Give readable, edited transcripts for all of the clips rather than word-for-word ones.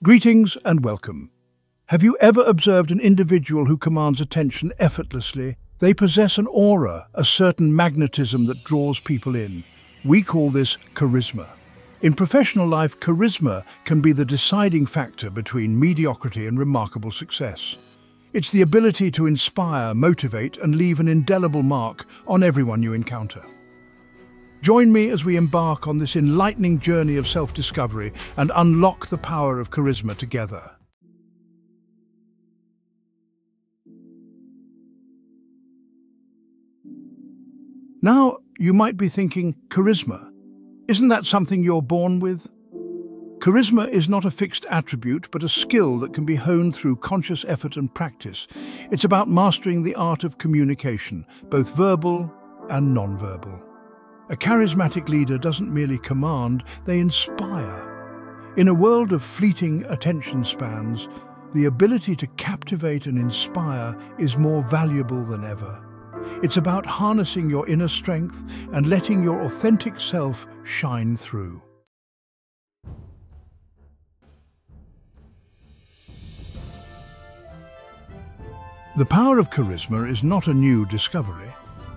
Greetings and welcome. Have you ever observed an individual who commands attention effortlessly? They possess an aura, a certain magnetism that draws people in. We call this charisma. In professional life, charisma can be the deciding factor between mediocrity and remarkable success. It's the ability to inspire, motivate, and leave an indelible mark on everyone you encounter. Join me as we embark on this enlightening journey of self-discovery and unlock the power of charisma together. Now, you might be thinking, charisma, isn't that something you're born with? Charisma is not a fixed attribute, but a skill that can be honed through conscious effort and practice. It's about mastering the art of communication, both verbal and non-verbal. A charismatic leader doesn't merely command, they inspire. In a world of fleeting attention spans, the ability to captivate and inspire is more valuable than ever. It's about harnessing your inner strength and letting your authentic self shine through. The power of charisma is not a new discovery.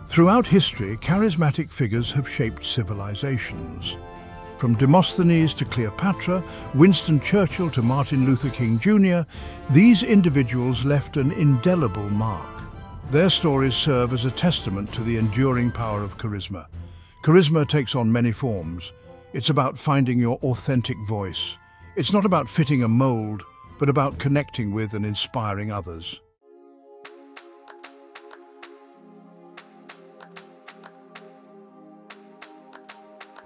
Throughout history, charismatic figures have shaped civilizations. From Demosthenes to Cleopatra, Winston Churchill to Martin Luther King Jr., these individuals left an indelible mark. Their stories serve as a testament to the enduring power of charisma. Charisma takes on many forms. It's about finding your authentic voice. It's not about fitting a mold, but about connecting with and inspiring others.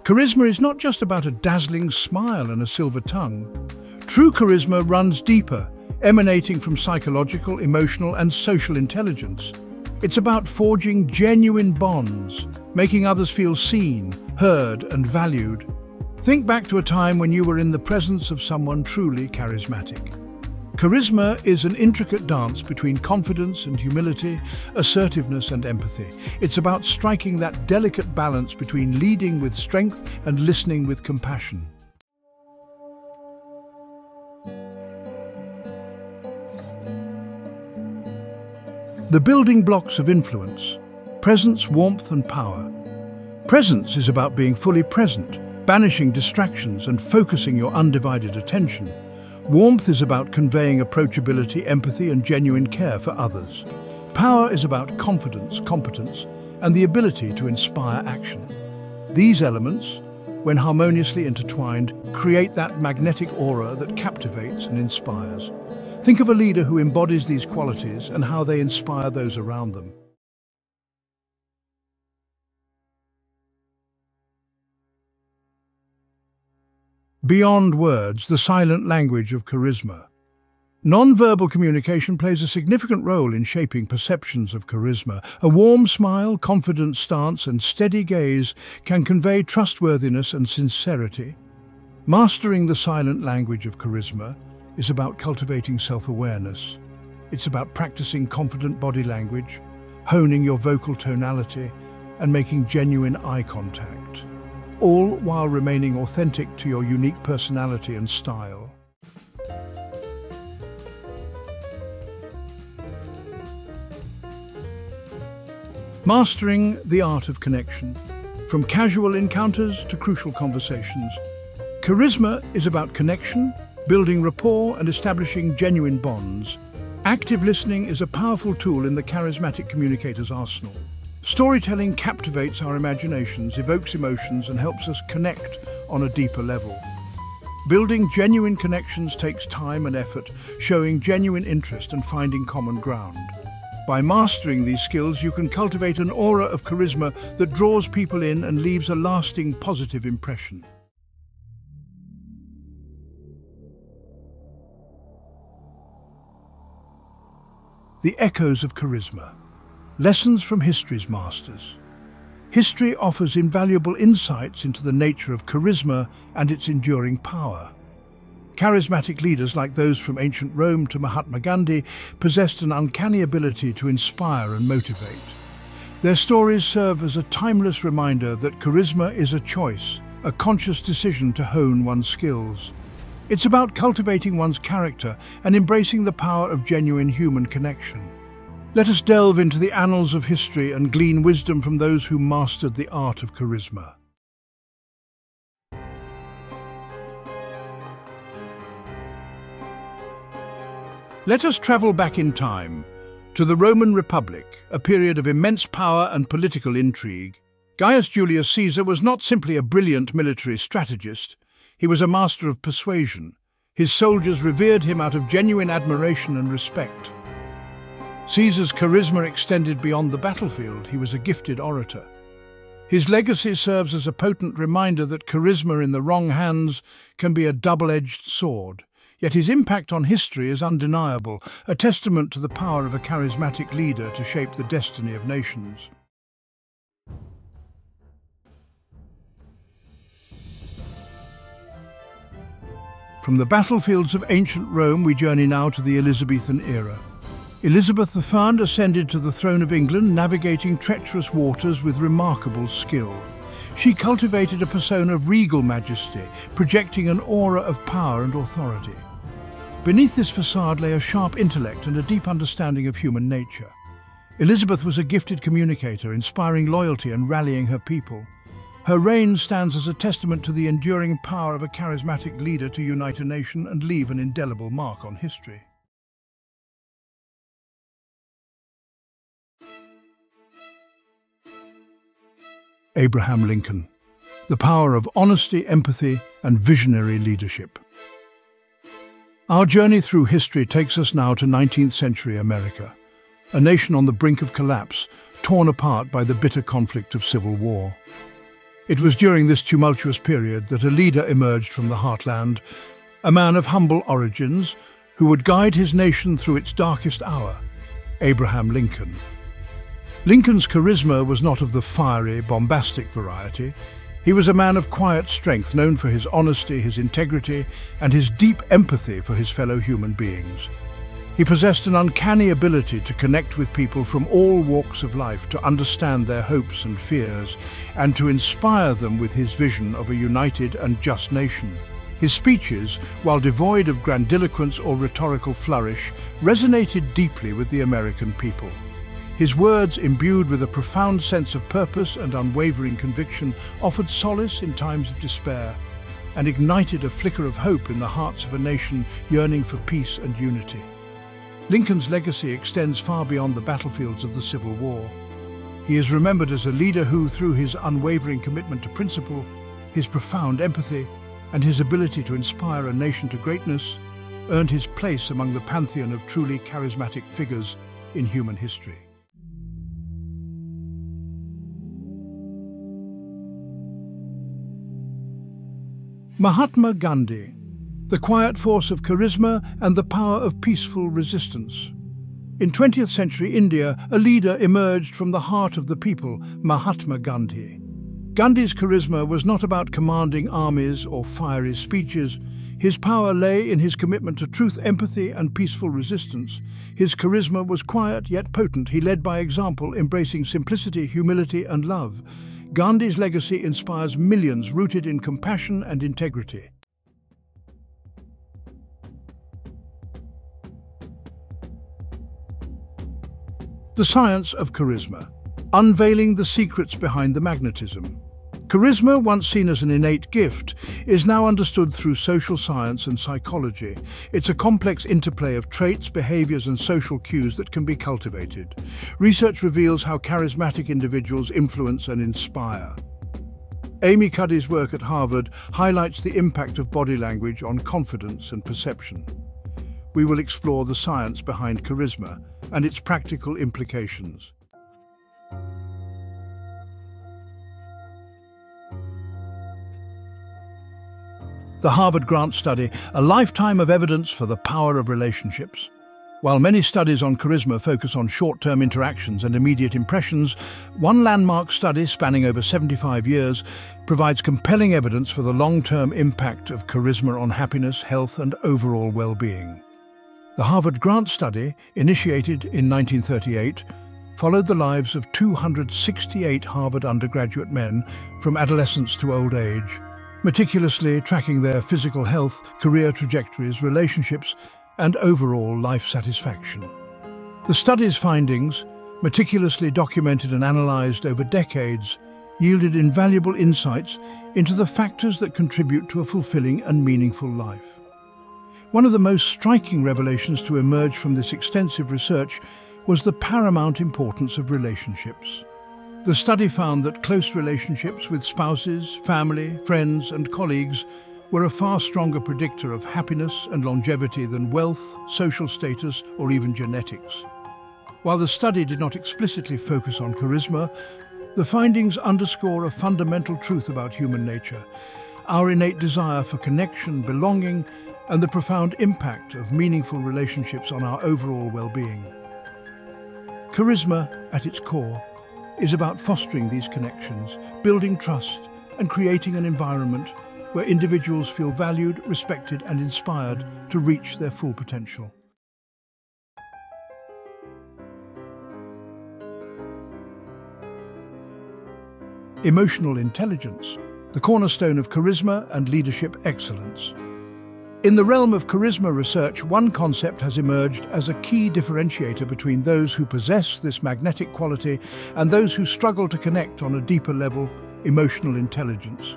Charisma is not just about a dazzling smile and a silver tongue. True charisma runs deeper, emanating from psychological, emotional, and social intelligence. It's about forging genuine bonds, making others feel seen, heard, and valued. Think back to a time when you were in the presence of someone truly charismatic. Charisma is an intricate dance between confidence and humility, assertiveness and empathy. It's about striking that delicate balance between leading with strength and listening with compassion. The building blocks of influence: presence, warmth and power. Presence is about being fully present, banishing distractions and focusing your undivided attention. Warmth is about conveying approachability, empathy, and genuine care for others. Power is about confidence, competence, and the ability to inspire action. These elements, when harmoniously intertwined, create that magnetic aura that captivates and inspires. Think of a leader who embodies these qualities and how they inspire those around them. Beyond words, the silent language of charisma. Non-verbal communication plays a significant role in shaping perceptions of charisma. A warm smile, confident stance, and steady gaze can convey trustworthiness and sincerity. Mastering the silent language of charisma is about cultivating self-awareness. It's about practicing confident body language, honing your vocal tonality, and making genuine eye contact, all while remaining authentic to your unique personality and style. Mastering the art of connection. From casual encounters to crucial conversations, charisma is about connection, building rapport and establishing genuine bonds. Active listening is a powerful tool in the charismatic communicator's arsenal. Storytelling captivates our imaginations, evokes emotions, and helps us connect on a deeper level. Building genuine connections takes time and effort, showing genuine interest and finding common ground. By mastering these skills, you can cultivate an aura of charisma that draws people in and leaves a lasting positive impression. The echoes of charisma. Lessons from history's masters. History offers invaluable insights into the nature of charisma and its enduring power. Charismatic leaders like those from ancient Rome to Mahatma Gandhi possessed an uncanny ability to inspire and motivate. Their stories serve as a timeless reminder that charisma is a choice, a conscious decision to hone one's skills. It's about cultivating one's character and embracing the power of genuine human connection. Let us delve into the annals of history and glean wisdom from those who mastered the art of charisma. Let us travel back in time to the Roman Republic, a period of immense power and political intrigue. Gaius Julius Caesar was not simply a brilliant military strategist, he was a master of persuasion. His soldiers revered him out of genuine admiration and respect. Caesar's charisma extended beyond the battlefield. He was a gifted orator. His legacy serves as a potent reminder that charisma in the wrong hands can be a double-edged sword. Yet his impact on history is undeniable, a testament to the power of a charismatic leader to shape the destiny of nations. From the battlefields of ancient Rome, we journey now to the Elizabethan era. Elizabeth I ascended to the throne of England, navigating treacherous waters with remarkable skill. She cultivated a persona of regal majesty, projecting an aura of power and authority. Beneath this facade lay a sharp intellect and a deep understanding of human nature. Elizabeth was a gifted communicator, inspiring loyalty and rallying her people. Her reign stands as a testament to the enduring power of a charismatic leader to unite a nation and leave an indelible mark on history. Abraham Lincoln, the power of honesty, empathy, and visionary leadership. Our journey through history takes us now to 19th century America, a nation on the brink of collapse, torn apart by the bitter conflict of civil war. It was during this tumultuous period that a leader emerged from the heartland, a man of humble origins who would guide his nation through its darkest hour, Abraham Lincoln. Lincoln's charisma was not of the fiery, bombastic variety. He was a man of quiet strength, known for his honesty, his integrity, and his deep empathy for his fellow human beings. He possessed an uncanny ability to connect with people from all walks of life, to understand their hopes and fears, and to inspire them with his vision of a united and just nation. His speeches, while devoid of grandiloquence or rhetorical flourish, resonated deeply with the American people. His words, imbued with a profound sense of purpose and unwavering conviction, offered solace in times of despair and ignited a flicker of hope in the hearts of a nation yearning for peace and unity. Lincoln's legacy extends far beyond the battlefields of the Civil War. He is remembered as a leader who, through his unwavering commitment to principle, his profound empathy, and his ability to inspire a nation to greatness, earned his place among the pantheon of truly charismatic figures in human history. Mahatma Gandhi, the quiet force of charisma and the power of peaceful resistance. In 20th century India, a leader emerged from the heart of the people, Mahatma Gandhi. Gandhi's charisma was not about commanding armies or fiery speeches. His power lay in his commitment to truth, empathy, and peaceful resistance. His charisma was quiet yet potent. He led by example, embracing simplicity, humility, and love. Gandhi's legacy inspires millions, rooted in compassion and integrity. The science of charisma, unveiling the secrets behind the magnetism. Charisma, once seen as an innate gift, is now understood through social science and psychology. It's a complex interplay of traits, behaviors, and social cues that can be cultivated. Research reveals how charismatic individuals influence and inspire. Amy Cuddy's work at Harvard highlights the impact of body language on confidence and perception. We will explore the science behind charisma and its practical implications. The Harvard Grant Study, a lifetime of evidence for the power of relationships. While many studies on charisma focus on short-term interactions and immediate impressions, one landmark study spanning over 75 years provides compelling evidence for the long-term impact of charisma on happiness, health, and overall well-being. The Harvard Grant Study, initiated in 1938, followed the lives of 268 Harvard undergraduate men from adolescence to old age, meticulously tracking their physical health, career trajectories, relationships, and overall life satisfaction. The study's findings, meticulously documented and analyzed over decades, yielded invaluable insights into the factors that contribute to a fulfilling and meaningful life. One of the most striking revelations to emerge from this extensive research was the paramount importance of relationships. The study found that close relationships with spouses, family, friends, and colleagues were a far stronger predictor of happiness and longevity than wealth, social status, or even genetics. While the study did not explicitly focus on charisma, the findings underscore a fundamental truth about human nature, our innate desire for connection, belonging, and the profound impact of meaningful relationships on our overall well-being. Charisma, at its core, is about fostering these connections, building trust, and creating an environment where individuals feel valued, respected, and inspired to reach their full potential. Emotional intelligence, the cornerstone of charisma and leadership excellence. In the realm of charisma research, one concept has emerged as a key differentiator between those who possess this magnetic quality and those who struggle to connect on a deeper level: emotional intelligence.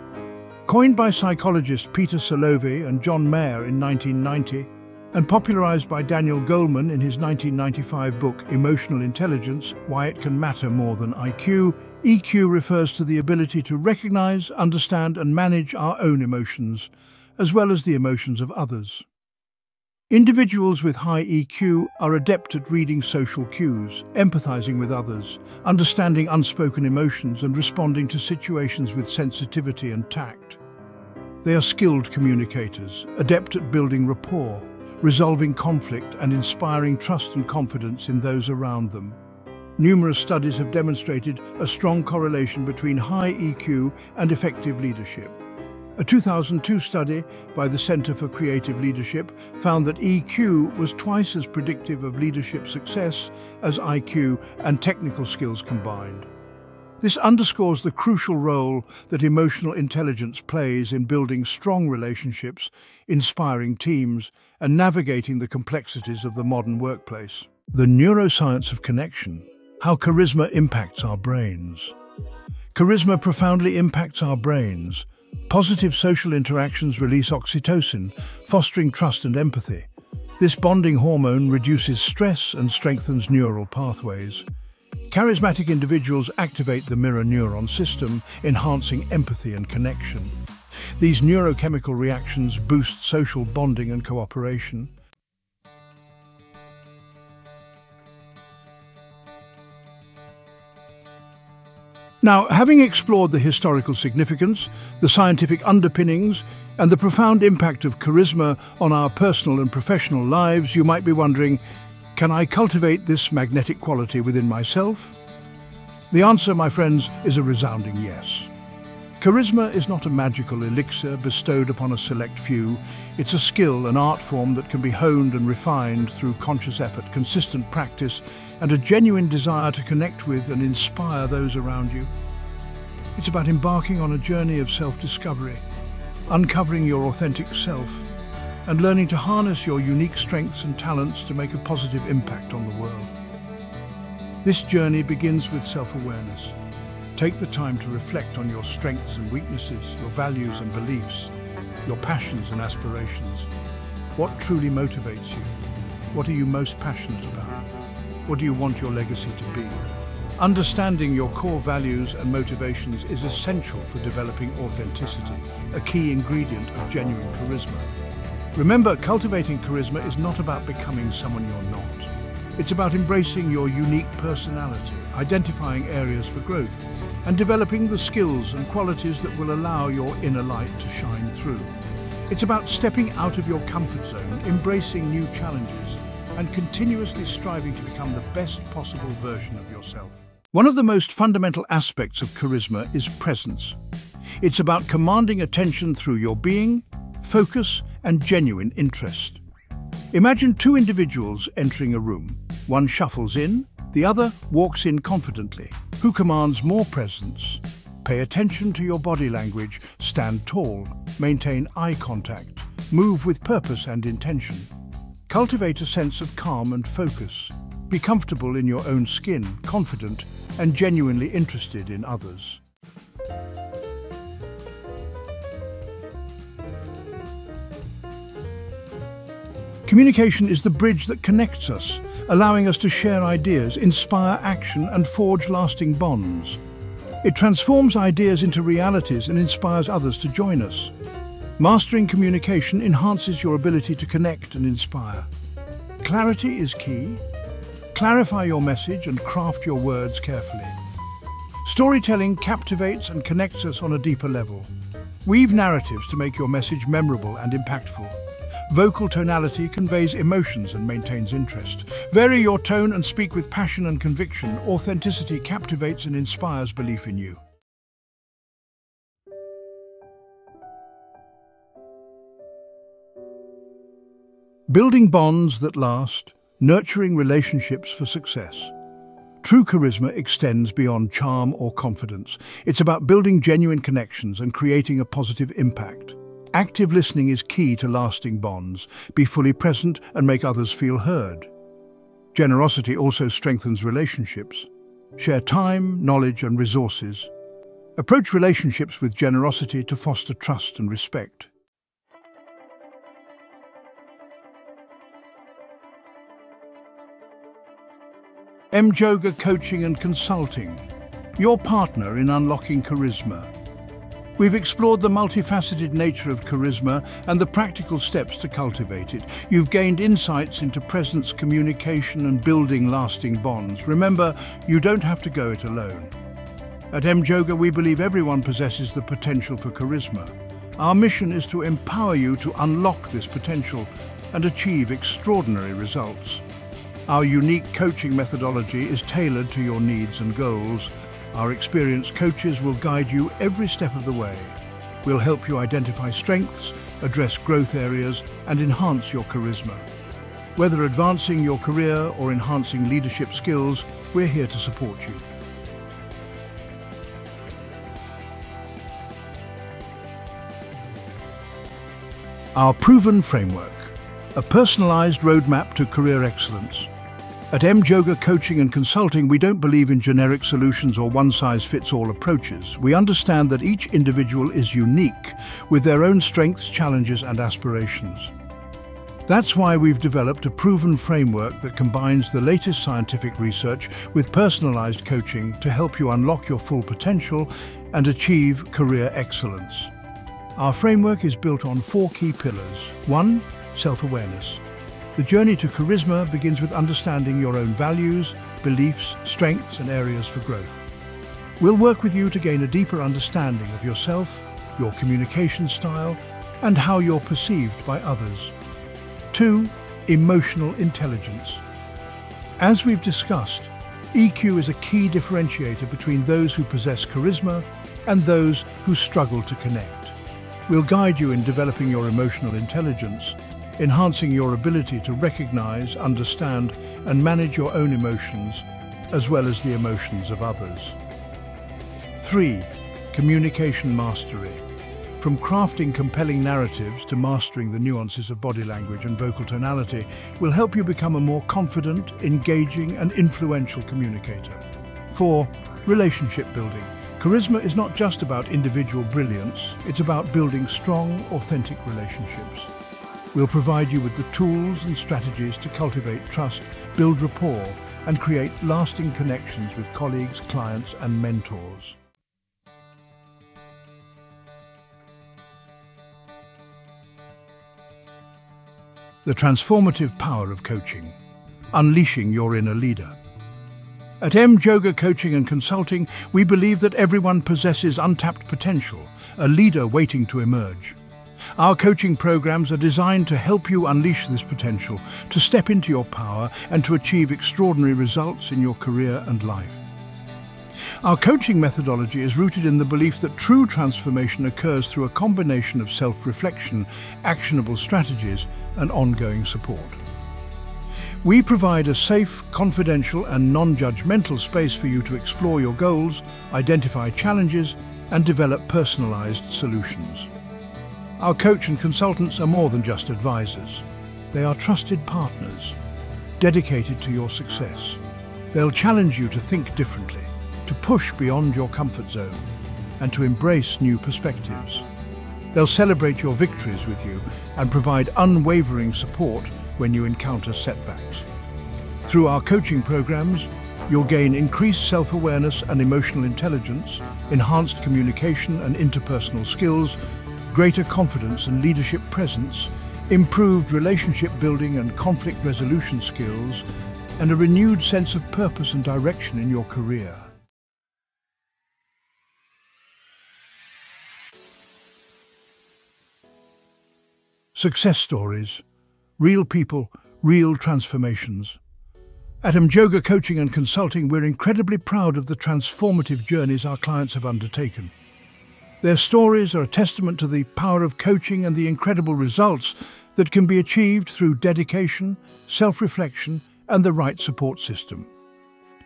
Coined by psychologist Peter Salovey and John Mayer in 1990, and popularized by Daniel Goleman in his 1995 book, Emotional Intelligence: Why It Can Matter More Than IQ, EQ refers to the ability to recognize, understand, and manage our own emotions, as well as the emotions of others. Individuals with high EQ are adept at reading social cues, empathizing with others, understanding unspoken emotions, and responding to situations with sensitivity and tact. They are skilled communicators, adept at building rapport, resolving conflict, and inspiring trust and confidence in those around them. Numerous studies have demonstrated a strong correlation between high EQ and effective leadership. A 2002 study by the Center for Creative Leadership found that EQ was twice as predictive of leadership success as IQ and technical skills combined. This underscores the crucial role that emotional intelligence plays in building strong relationships, inspiring teams, and navigating the complexities of the modern workplace. The neuroscience of connection, how charisma impacts our brains. Charisma profoundly impacts our brains. Positive social interactions release oxytocin, fostering trust and empathy. This bonding hormone reduces stress and strengthens neural pathways. Charismatic individuals activate the mirror neuron system, enhancing empathy and connection. These neurochemical reactions boost social bonding and cooperation. Now, having explored the historical significance, the scientific underpinnings, and the profound impact of charisma on our personal and professional lives, you might be wondering, can I cultivate this magnetic quality within myself? The answer, my friends, is a resounding yes. Charisma is not a magical elixir bestowed upon a select few. It's a skill, an art form that can be honed and refined through conscious effort, consistent practice, and a genuine desire to connect with and inspire those around you. It's about embarking on a journey of self-discovery, uncovering your authentic self, and learning to harness your unique strengths and talents to make a positive impact on the world. This journey begins with self-awareness. Take the time to reflect on your strengths and weaknesses, your values and beliefs, your passions and aspirations. What truly motivates you? What are you most passionate about? What do you want your legacy to be? Understanding your core values and motivations is essential for developing authenticity, a key ingredient of genuine charisma. Remember, cultivating charisma is not about becoming someone you're not. It's about embracing your unique personality, identifying areas for growth, and developing the skills and qualities that will allow your inner light to shine through. It's about stepping out of your comfort zone, embracing new challenges, and continuously striving to become the best possible version of yourself. One of the most fundamental aspects of charisma is presence. It's about commanding attention through your being, focus, and genuine interest. Imagine two individuals entering a room. One shuffles in, the other walks in confidently. Who commands more presence? Pay attention to your body language, stand tall, maintain eye contact, move with purpose and intention. Cultivate a sense of calm and focus. Be comfortable in your own skin, confident, and genuinely interested in others. Communication is the bridge that connects us, allowing us to share ideas, inspire action, and forge lasting bonds. It transforms ideas into realities and inspires others to join us. Mastering communication enhances your ability to connect and inspire. Clarity is key. Clarify your message and craft your words carefully. Storytelling captivates and connects us on a deeper level. Weave narratives to make your message memorable and impactful. Vocal tonality conveys emotions and maintains interest. Vary your tone and speak with passion and conviction. Authenticity captivates and inspires belief in you. Building bonds that last, nurturing relationships for success. True charisma extends beyond charm or confidence. It's about building genuine connections and creating a positive impact. Active listening is key to lasting bonds. Be fully present and make others feel heard. Generosity also strengthens relationships. Share time, knowledge, and resources. Approach relationships with generosity to foster trust and respect. M Jhoga Coaching and Consulting, your partner in unlocking charisma. We've explored the multifaceted nature of charisma and the practical steps to cultivate it. You've gained insights into presence, communication, and building lasting bonds. Remember, you don't have to go it alone. At M Jhoga, we believe everyone possesses the potential for charisma. Our mission is to empower you to unlock this potential and achieve extraordinary results. Our unique coaching methodology is tailored to your needs and goals. Our experienced coaches will guide you every step of the way. We'll help you identify strengths, address growth areas, and enhance your charisma. Whether advancing your career or enhancing leadership skills, we're here to support you. Our proven framework, a personalized roadmap to career excellence. At M Jhoga Coaching and Consulting, we don't believe in generic solutions or one-size-fits-all approaches. We understand that each individual is unique, with their own strengths, challenges, and aspirations. That's why we've developed a proven framework that combines the latest scientific research with personalized coaching to help you unlock your full potential and achieve career excellence. Our framework is built on 4 key pillars. 1. Self-awareness. The journey to charisma begins with understanding your own values, beliefs, strengths, and areas for growth. We'll work with you to gain a deeper understanding of yourself, your communication style, and how you're perceived by others. 2. Emotional intelligence. As we've discussed, EQ is a key differentiator between those who possess charisma and those who struggle to connect. We'll guide you in developing your emotional intelligence, enhancing your ability to recognize, understand, and manage your own emotions, as well as the emotions of others. 3. Communication mastery. From crafting compelling narratives to mastering the nuances of body language and vocal tonality, will help you become a more confident, engaging, and influential communicator. 4. Relationship building. Charisma is not just about individual brilliance, it's about building strong, authentic relationships. We'll provide you with the tools and strategies to cultivate trust, build rapport, and create lasting connections with colleagues, clients, and mentors. The transformative power of coaching, unleashing your inner leader. At M Jhoga Coaching and Consulting, we believe that everyone possesses untapped potential, a leader waiting to emerge. Our coaching programs are designed to help you unleash this potential, to step into your power, and to achieve extraordinary results in your career and life. Our coaching methodology is rooted in the belief that true transformation occurs through a combination of self-reflection, actionable strategies, and ongoing support. We provide a safe, confidential, and non-judgmental space for you to explore your goals, identify challenges, and develop personalized solutions. Our coach and consultants are more than just advisors. They are trusted partners, dedicated to your success. They'll challenge you to think differently, to push beyond your comfort zone, and to embrace new perspectives. They'll celebrate your victories with you and provide unwavering support when you encounter setbacks. Through our coaching programs, you'll gain increased self-awareness and emotional intelligence, enhanced communication and interpersonal skills, greater confidence and leadership presence, improved relationship building and conflict resolution skills, and a renewed sense of purpose and direction in your career. Success stories, real people, real transformations. At M Jhoga Coaching and Consulting, we're incredibly proud of the transformative journeys our clients have undertaken. Their stories are a testament to the power of coaching and the incredible results that can be achieved through dedication, self-reflection, and the right support system.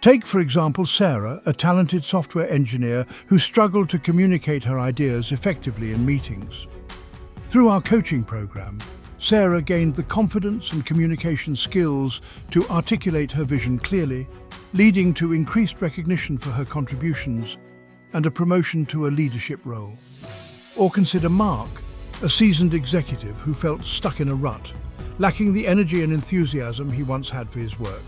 Take, for example, Sarah, a talented software engineer who struggled to communicate her ideas effectively in meetings. Through our coaching program, Sarah gained the confidence and communication skills to articulate her vision clearly, leading to increased recognition for her contributions and a promotion to a leadership role. Or consider Mark, a seasoned executive who felt stuck in a rut, lacking the energy and enthusiasm he once had for his work.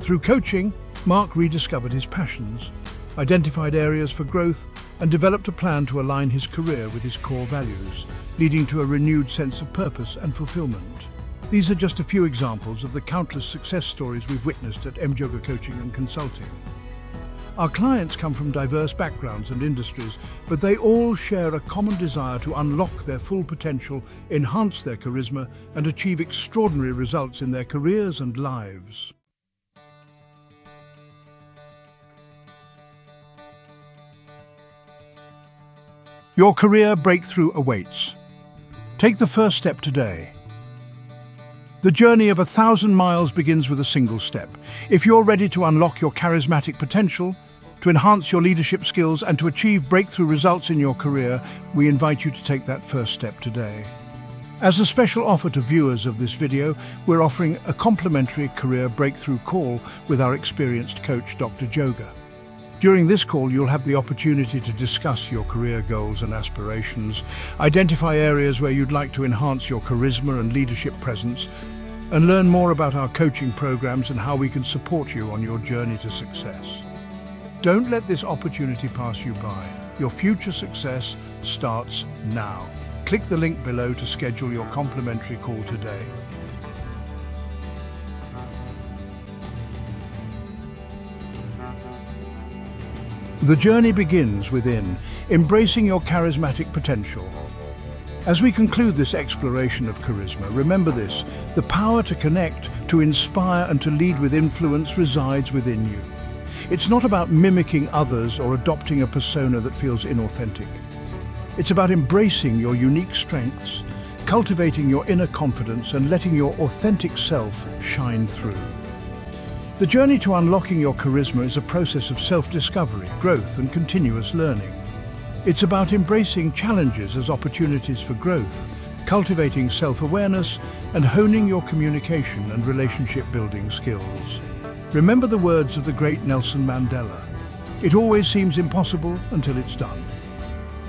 Through coaching, Mark rediscovered his passions, identified areas for growth, and developed a plan to align his career with his core values, leading to a renewed sense of purpose and fulfillment. These are just a few examples of the countless success stories we've witnessed at M Jhoga Coaching and Consulting. Our clients come from diverse backgrounds and industries, but they all share a common desire to unlock their full potential, enhance their charisma, and achieve extraordinary results in their careers and lives. Your career breakthrough awaits. Take the first step today. The journey of 1,000 miles begins with a single step. If you're ready to unlock your charismatic potential, to enhance your leadership skills, and to achieve breakthrough results in your career, we invite you to take that first step today. As a special offer to viewers of this video, we're offering a complimentary career breakthrough call with our experienced coach, Dr. Jhoga. During this call, you'll have the opportunity to discuss your career goals and aspirations, identify areas where you'd like to enhance your charisma and leadership presence, and learn more about our coaching programs and how we can support you on your journey to success. Don't let this opportunity pass you by. Your future success starts now. Click the link below to schedule your complimentary call today. The journey begins within, embracing your charismatic potential. As we conclude this exploration of charisma, remember this: the power to connect, to inspire, and to lead with influence resides within you. It's not about mimicking others or adopting a persona that feels inauthentic. It's about embracing your unique strengths, cultivating your inner confidence, and letting your authentic self shine through. The journey to unlocking your charisma is a process of self-discovery, growth, and continuous learning. It's about embracing challenges as opportunities for growth, cultivating self-awareness, and honing your communication and relationship-building skills. Remember the words of the great Nelson Mandela: "It always seems impossible until it's done."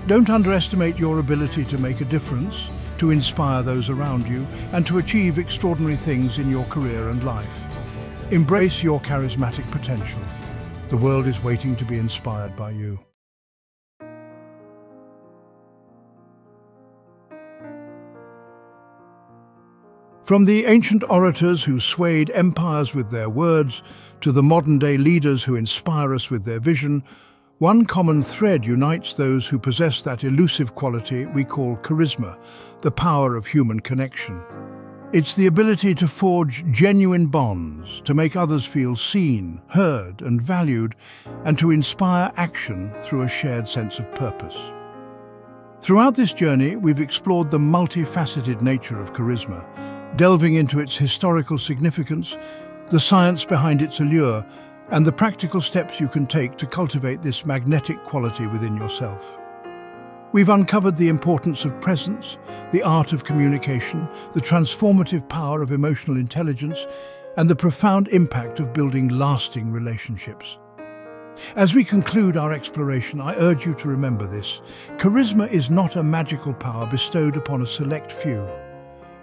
Don't underestimate your ability to make a difference, to inspire those around you, and to achieve extraordinary things in your career and life. Embrace your charismatic potential. The world is waiting to be inspired by you. From the ancient orators who swayed empires with their words to the modern-day leaders who inspire us with their vision, one common thread unites those who possess that elusive quality we call charisma, the power of human connection. It's the ability to forge genuine bonds, to make others feel seen, heard, and valued, and to inspire action through a shared sense of purpose. Throughout this journey, we've explored the multifaceted nature of charisma, delving into its historical significance, the science behind its allure, and the practical steps you can take to cultivate this magnetic quality within yourself. We've uncovered the importance of presence, the art of communication, the transformative power of emotional intelligence, and the profound impact of building lasting relationships. As we conclude our exploration, I urge you to remember this. Charisma is not a magical power bestowed upon a select few.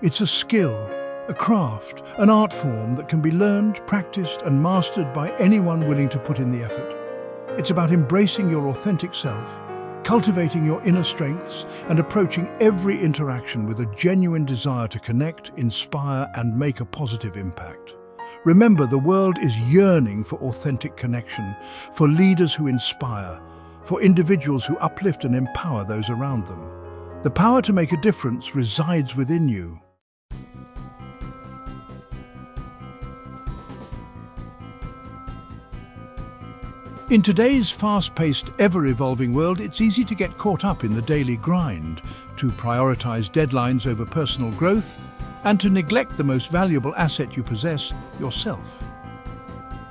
It's a skill, a craft, an art form that can be learned, practiced, and mastered by anyone willing to put in the effort. It's about embracing your authentic self, cultivating your inner strengths, and approaching every interaction with a genuine desire to connect, inspire, and make a positive impact. Remember, the world is yearning for authentic connection, for leaders who inspire, for individuals who uplift and empower those around them. The power to make a difference resides within you. In today's fast-paced, ever-evolving world, it's easy to get caught up in the daily grind, to prioritize deadlines over personal growth, and to neglect the most valuable asset you possess, yourself.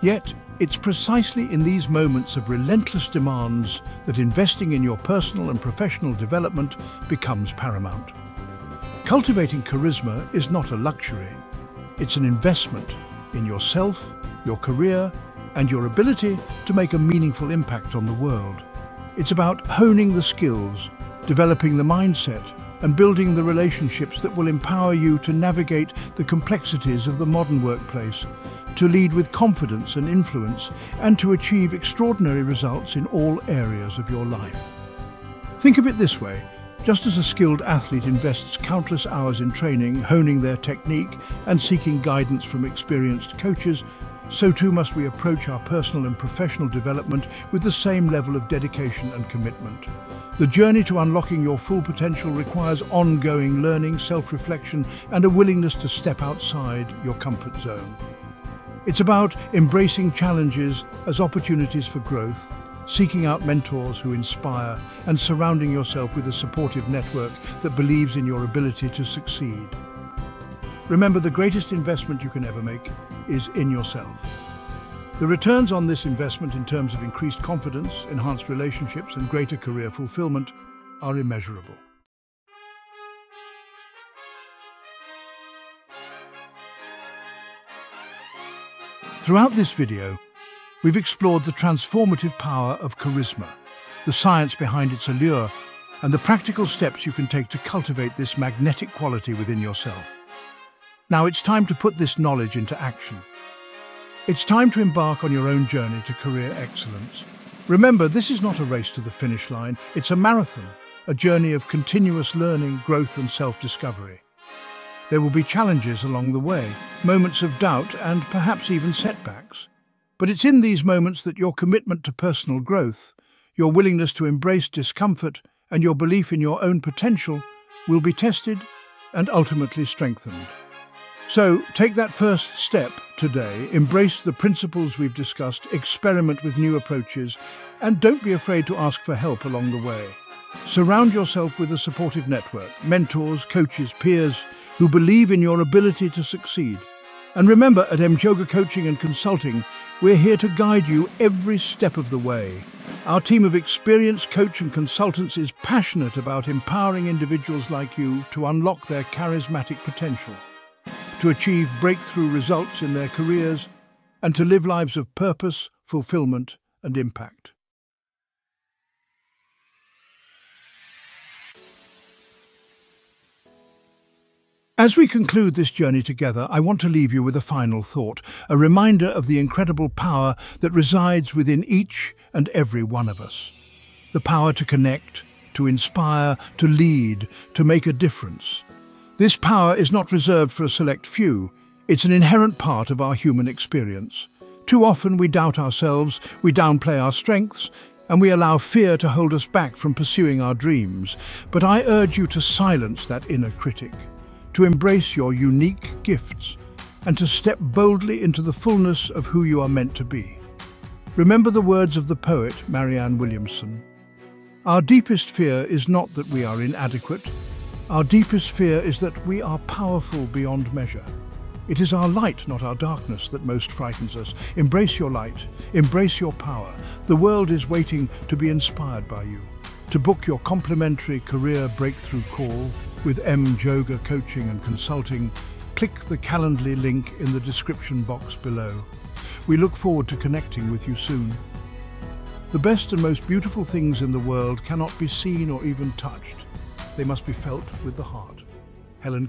Yet, it's precisely in these moments of relentless demands that investing in your personal and professional development becomes paramount. Cultivating charisma is not a luxury. It's an investment in yourself, your career, and your ability to make a meaningful impact on the world. It's about honing the skills, developing the mindset, and building the relationships that will empower you to navigate the complexities of the modern workplace, to lead with confidence and influence, and to achieve extraordinary results in all areas of your life. Think of it this way. Just as a skilled athlete invests countless hours in training, honing their technique, and seeking guidance from experienced coaches, so too must we approach our personal and professional development with the same level of dedication and commitment. The journey to unlocking your full potential requires ongoing learning, self-reflection, and a willingness to step outside your comfort zone. It's about embracing challenges as opportunities for growth, seeking out mentors who inspire, and surrounding yourself with a supportive network that believes in your ability to succeed. Remember, the greatest investment you can ever make is in yourself. The returns on this investment in terms of increased confidence, enhanced relationships, and greater career fulfillment are immeasurable. Throughout this video, we've explored the transformative power of charisma, the science behind its allure, and the practical steps you can take to cultivate this magnetic quality within yourself. Now it's time to put this knowledge into action. It's time to embark on your own journey to career excellence. Remember, this is not a race to the finish line. It's a marathon, a journey of continuous learning, growth, and self-discovery. There will be challenges along the way, moments of doubt, and perhaps even setbacks. But it's in these moments that your commitment to personal growth, your willingness to embrace discomfort, and your belief in your own potential will be tested and ultimately strengthened. So, take that first step today, embrace the principles we've discussed, experiment with new approaches, and don't be afraid to ask for help along the way. Surround yourself with a supportive network, mentors, coaches, peers, who believe in your ability to succeed. And remember, at M Jhoga Coaching and Consulting, we're here to guide you every step of the way. Our team of experienced coach and consultants is passionate about empowering individuals like you to unlock their charismatic potential, to achieve breakthrough results in their careers, and to live lives of purpose, fulfillment, and impact. As we conclude this journey together, I want to leave you with a final thought, a reminder of the incredible power that resides within each and every one of us. The power to connect, to inspire, to lead, to make a difference. This power is not reserved for a select few. It's an inherent part of our human experience. Too often we doubt ourselves, we downplay our strengths, and we allow fear to hold us back from pursuing our dreams. But I urge you to silence that inner critic, to embrace your unique gifts, and to step boldly into the fullness of who you are meant to be. Remember the words of the poet Marianne Williamson. Our deepest fear is not that we are inadequate. Our deepest fear is that we are powerful beyond measure. It is our light, not our darkness, that most frightens us. Embrace your light, embrace your power. The world is waiting to be inspired by you. To book your complimentary career breakthrough call with M Jhoga Coaching and Consulting, click the Calendly link in the description box below. We look forward to connecting with you soon. The best and most beautiful things in the world cannot be seen or even touched. They must be felt with the heart. Helen Kelly.